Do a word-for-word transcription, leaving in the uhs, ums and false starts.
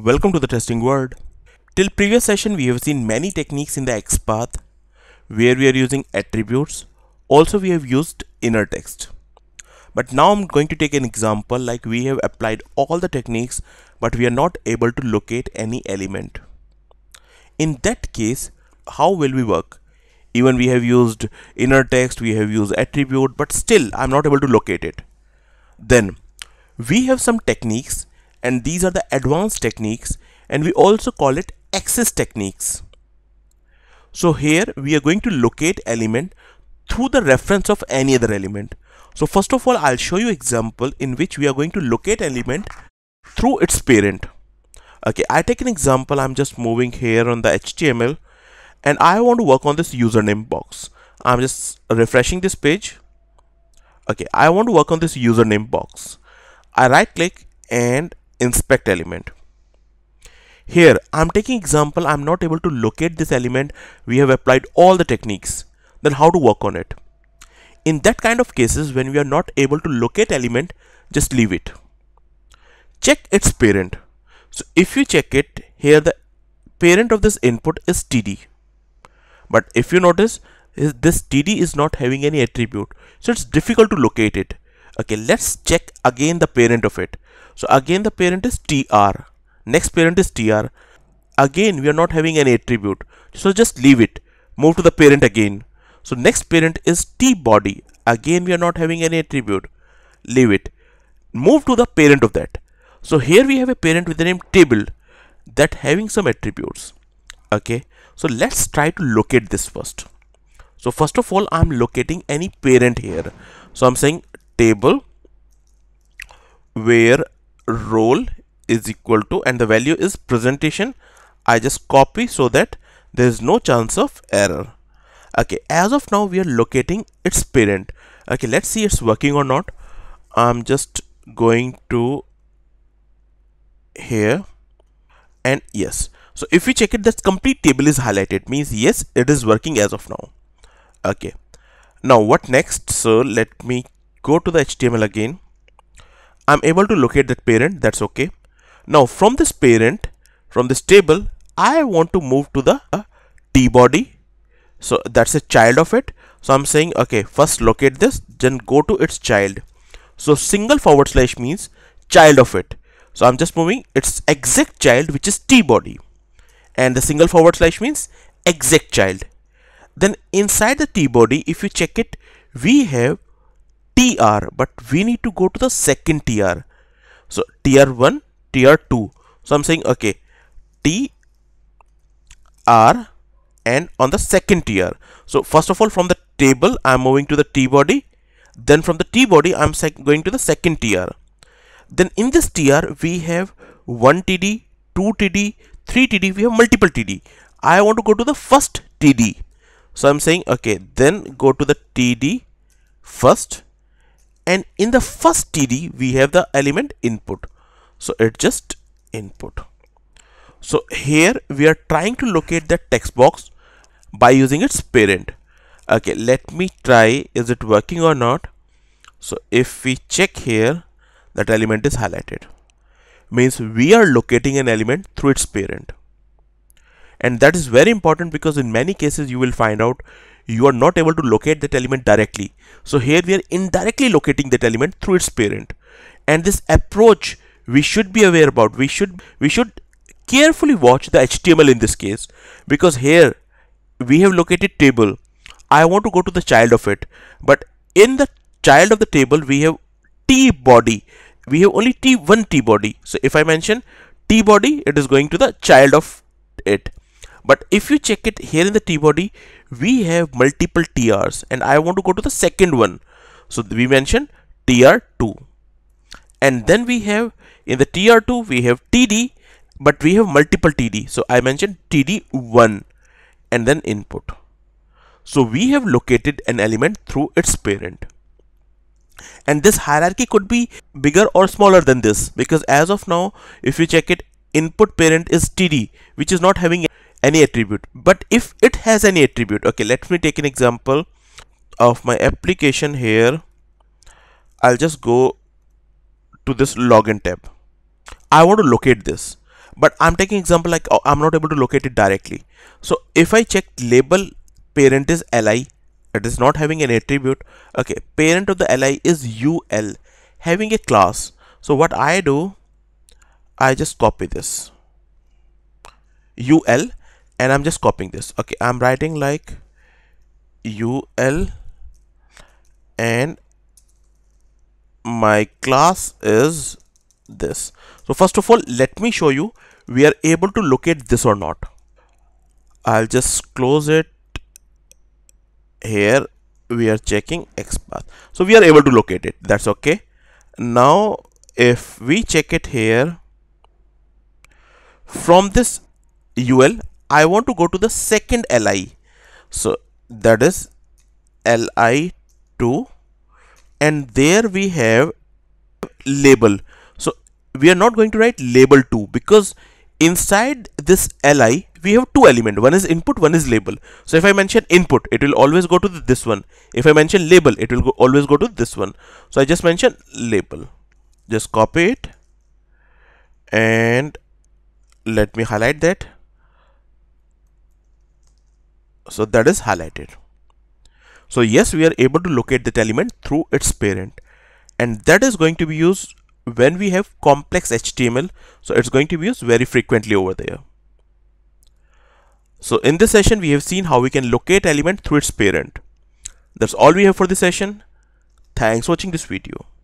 Welcome to the Testing World. Till previous session we have seen many techniques in the XPath where we are using attributes. Also we have used inner text. But now I'm going to take an example like we have applied all the techniques but we are not able to locate any element. In that case, how will we work? Even we have used inner text, we have used attribute, but still I'm not able to locate it. Then we have some techniques, and these are the advanced techniques, and we also call it access techniques. So here we are going to locate element through the reference of any other element. So first of all, I'll show you example in which we are going to locate element through its parent. Okay, I take an example. I'm just moving here on the H T M L and I want to work on this username box. I'm just refreshing this page. Okay, I want to work on this username box. I right click and inspect element. Here I'm taking example. I'm not able to locate this element. We have applied all the techniques. Then how to work on it? In that kind of cases, when we are not able to locate element, just leave it. Check its parent. So if you check it here, the parent of this input is T D. But if you notice, this T D is not having any attribute, so it's difficult to locate it. Okay, let's check again the parent of it. So again the parent is T R. Next parent is T R. Again we are not having any attribute, so just leave it. Move to the parent again. So next parent is T body. Again we are not having any attribute. Leave it. Move to the parent of that. So here we have a parent with the name table that having some attributes. Okay, so let's try to locate this first. So first of all, I'm locating any parent here. So I'm saying table where role is equal to, and the value is presentation. I just copy so that there is no chance of error. Okay, as of now we are locating its parent. Okay, let's see it's working or not. I'm just going to here and yes. So if we check it, this complete table is highlighted, means yes, it is working as of now. Okay, now what next? So let me go to the H T M L again. I'm able to locate that parent. That's okay. Now from this parent, from this table, I want to move to the uh, T body. So that's a child of it. So I'm saying, okay, first locate this, then go to its child. So single forward slash means child of it. So I'm just moving its exact child, which is T body, and the single forward slash means exact child. Then inside the T body, if you check it, we have T R, but we need to go to the second T R. So T R one, T R two. So I'm saying, okay, T R and on the second T R. So first of all, from the table, I'm moving to the T body. Then from the T body, I'm going to the second T R. Then in this T R, we have one T D, two T D, three T D, we have multiple T D. I want to go to the first T D. So I'm saying, okay, then go to the T D first. And in the first T D, we have the element input. So it's just input. So here we are trying to locate that text box by using its parent. Okay, let me try. Is it working or not? So if we check here, that element is highlighted. Means we are locating an element through its parent. And that is very important because in many cases you will find out you are not able to locate that element directly. So here we are indirectly locating that element through its parent. And this approach we should be aware about. We should we should carefully watch the H T M L in this case, because here we have located table. I want to go to the child of it. But in the child of the table we have T body. We have only T one T body. So if I mention T body, it is going to the child of it. But if you check it here in the T body, we have multiple T Rs, and I want to go to the second one. So we mentioned T R two, and then we have in the T R two we have T D, but we have multiple T D. So I mentioned T D one and then input. So we have located an element through its parent. And this hierarchy could be bigger or smaller than this, because as of now, if you check it, input parent is T D, which is not having any attribute. But if it has any attribute, okay, let me take an example of my application here. I'll just go to this login tab. I want to locate this, but I'm taking example like oh, I'm not able to locate it directly. So if I check label parent is li, it is not having an attribute. Okay, parent of the li is ul, having a class. So what I do, I just copy this ul and I'm just copying this. Okay, I'm writing like ul and my class is this. So first of all, let me show you we are able to locate this or not. I'll just close it. Here we are checking XPath, so we are able to locate it. That's okay. Now if we check it here from this ul, I want to go to the second li, so that is li two, and there we have label. So we are not going to write label two because inside this li we have two elements, one is input, one is label. So if I mention input, it will always go to this one. If I mention label, it will go, always go to this one. So I just mention label, just copy it and let me highlight that. So that is highlighted. So yes, we are able to locate that element through its parent, and that is going to be used when we have complex H T M L. So it's going to be used very frequently over there. So in this session, we have seen how we can locate element through its parent. That's all we have for this session. Thanks for watching this video.